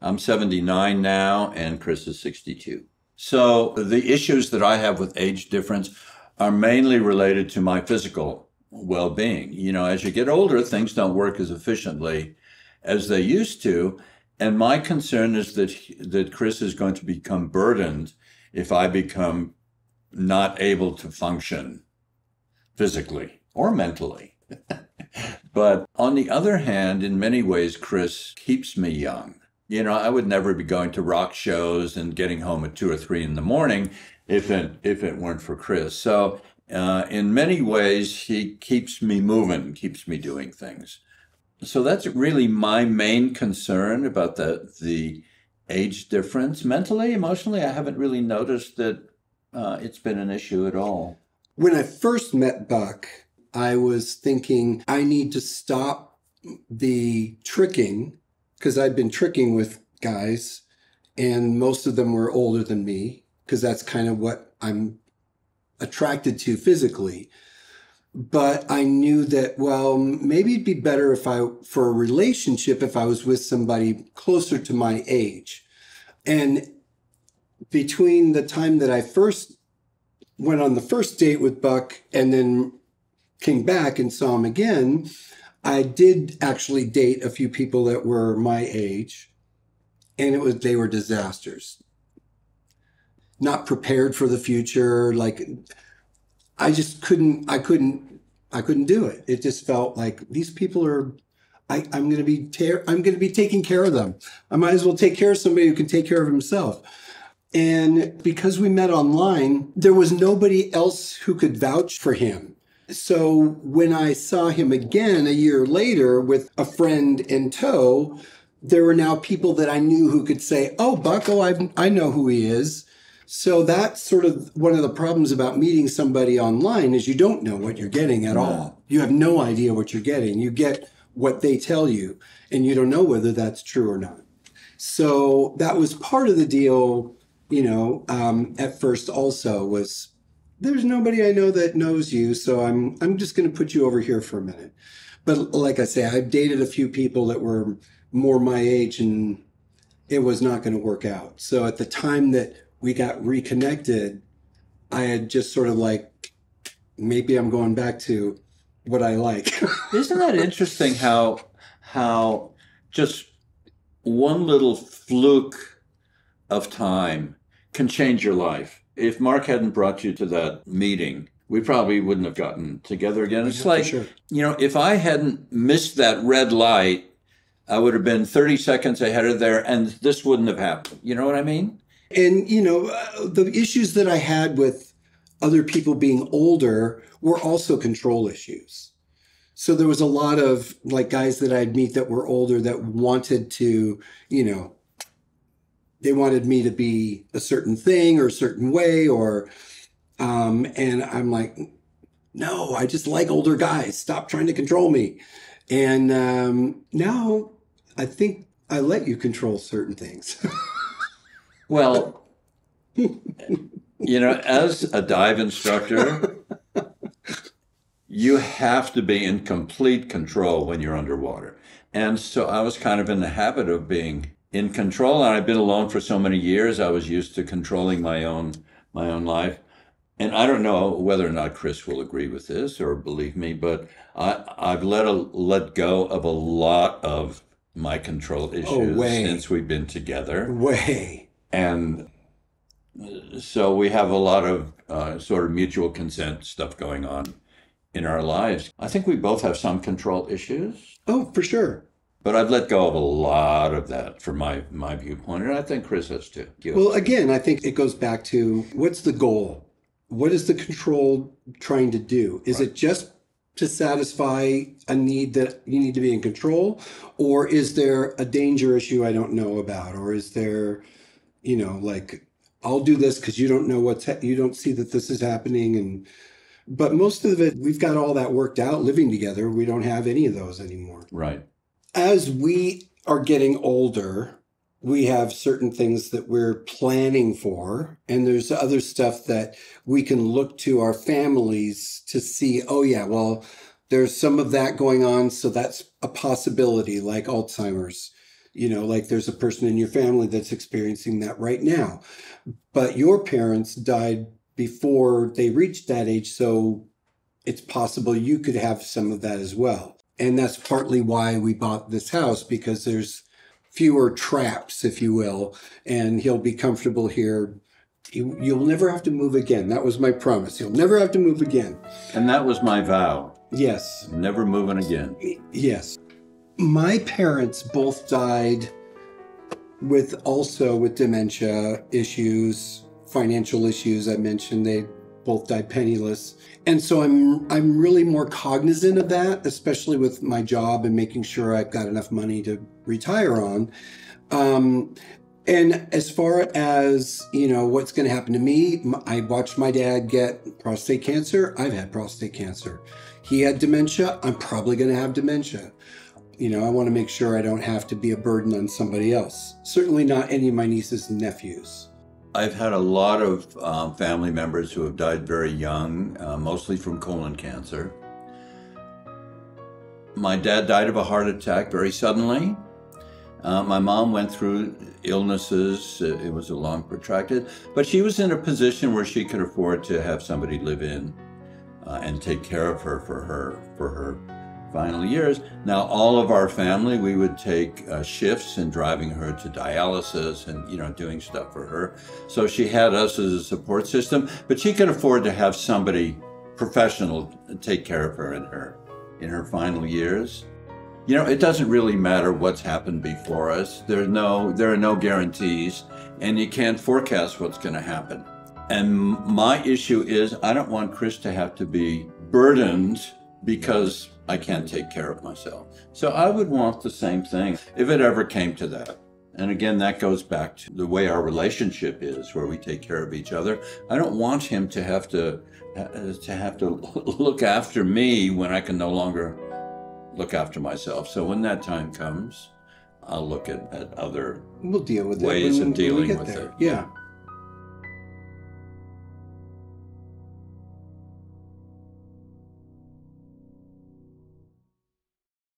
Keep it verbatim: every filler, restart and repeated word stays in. I'm seventy-nine now, and Chris is sixty-two. So the issues that I have with age difference are mainly related to my physical well-being. You know, as you get older, things don't work as efficiently as they used to. And my concern is that, that Chris is going to become burdened if I become not able to function physically or mentally. But on the other hand, in many ways, Chris keeps me young. You know, I would never be going to rock shows and getting home at two or three in the morning if it, if it weren't for Chris. So uh, in many ways, he keeps me moving, keeps me doing things. So that's really my main concern about the, the age difference. Mentally, emotionally, I haven't really noticed that uh, it's been an issue at all. When I first met Buck, I was thinking I need to stop the tricking, because I'd been tricking with guys, and most of them were older than me, because that's kind of what I'm attracted to physically. But I knew that, well, maybe it'd be better if I, for a relationship, if I was with somebody closer to my age. And between the time that I first went on the first date with Buck and then came back and saw him again, I did actually date a few people that were my age, and it was, they were disasters. Not prepared for the future. Like, I just couldn't, I couldn't, I couldn't do it. It just felt like these people are, I, I'm going to be, ter I'm going to be taking care of them. I might as well take care of somebody who can take care of himself. And because we met online, there was nobody else who could vouch for him. So when I saw him again a year later with a friend in tow, there were now people that I knew who could say, oh, Buck, oh, I, I know who he is. So that's sort of one of the problems about meeting somebody online is you don't know what you're getting at all. You have no idea what you're getting. You get what they tell you, and you don't know whether that's true or not. So that was part of the deal, you know, um, at first also was, there's nobody I know that knows you, so I'm, I'm just going to put you over here for a minute. But like I say, I've dated a few people that were more my age, and it was not going to work out. So at the time that we got reconnected, I had just sort of like, maybe I'm going back to what I like. Isn't that interesting how, how just one little fluke of time can change your life? If Mark hadn't brought you to that meeting, we probably wouldn't have gotten together again. It's like, sure. You know, if I hadn't missed that red light, I would have been thirty seconds ahead of there, and this wouldn't have happened. You know what I mean? And, you know, uh, the issues that I had with other people being older were also control issues. So there was a lot of, like, guys that I'd meet that were older that wanted to, you know, they wanted me to be a certain thing or a certain way, or, um, and I'm like, no, I just like older guys. Stop trying to control me. And um, now I think I let you control certain things. Well, you know, as a dive instructor, you have to be in complete control when you're underwater. And so I was kind of in the habit of being in control, and I've been alone for so many years, I was used to controlling my own, my own life. And I don't know whether or not Chris will agree with this or believe me, but I, I've let, a, let go of a lot of my control issues oh, way. since we've been together. Way. And so we have a lot of uh, sort of mutual consent stuff going on in our lives. I think we both have some control issues. Oh, for sure. But I've let go of a lot of that from my, my viewpoint, and I think Chris has too. Well, again, I think it goes back to what's the goal? What is the control trying to do? Is right. it just to satisfy a need that you need to be in control? Or is there a danger issue I don't know about? Or is there, you know, like, I'll do this because you don't know what's, you don't see that this is happening. And But most of it, we've got all that worked out living together. We don't have any of those anymore. Right. As we are getting older, we have certain things that we're planning for, and there's other stuff that we can look to our families to see, oh, yeah, well, there's some of that going on, so that's a possibility, like Alzheimer's. You know, like there's a person in your family that's experiencing that right now. But your parents died before they reached that age, so it's possible you could have some of that as well. And that's partly why we bought this house, because there's fewer traps, if you will, and he'll be comfortable here. You'll never have to move again. That was my promise. You'll never have to move again. And that was my vow. Yes. Never moving again. Yes. My parents both died with also with dementia issues, financial issues. I mentioned they both died penniless. And so I'm I'm really more cognizant of that, especially with my job and making sure I've got enough money to retire on. Um, And as far as, you know, what's going to happen to me, I watched my dad get prostate cancer. I've had prostate cancer. He had dementia. I'm probably going to have dementia. You know, I want to make sure I don't have to be a burden on somebody else. Certainly not any of my nieces and nephews. I've had a lot of um, family members who have died very young, uh, mostly from colon cancer. My dad died of a heart attack very suddenly. Uh, my mom went through illnesses. It was a long protracted, but she was in a position where she could afford to have somebody live in uh, and take care of her for her for her final years. Now, all of our family, we would take uh, shifts in driving her to dialysis and, you know, doing stuff for her. So she had us as a support system, but she could afford to have somebody professional take care of her in her in her final years. You know, it doesn't really matter what's happened before us. There's no, there are no guarantees, and you can't forecast what's going to happen. And my issue is I don't want Chris to have to be burdened because I can't take care of myself. So I would want the same thing if it ever came to that. And again, that goes back to the way our relationship is, where we take care of each other. I don't want him to have to, to have to look after me when I can no longer look after myself. So when that time comes, I'll look at, at other we'll deal with ways it when, of dealing with there. it. Yeah.